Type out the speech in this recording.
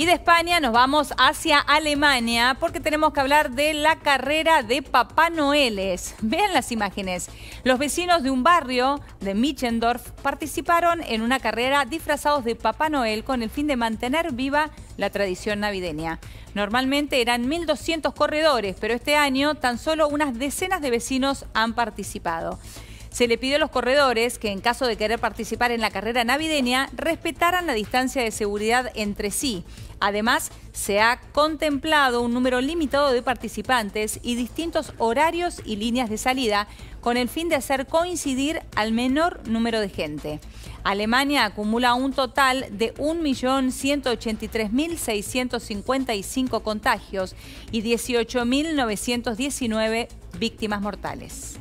Y de España nos vamos hacia Alemania porque tenemos que hablar de la carrera de Papá Noeles. Vean las imágenes. Los vecinos de un barrio de Michendorf participaron en una carrera disfrazados de Papá Noel con el fin de mantener viva la tradición navideña. Normalmente eran 1.200 corredores, pero este año tan solo unas decenas de vecinos han participado. Se le pidió a los corredores que, en caso de querer participar en la carrera navideña, respetaran la distancia de seguridad entre sí. Además, se ha contemplado un número limitado de participantes y distintos horarios y líneas de salida, con el fin de hacer coincidir al menor número de gente. Alemania acumula un total de 1.183.655 contagios y 18.919 víctimas mortales.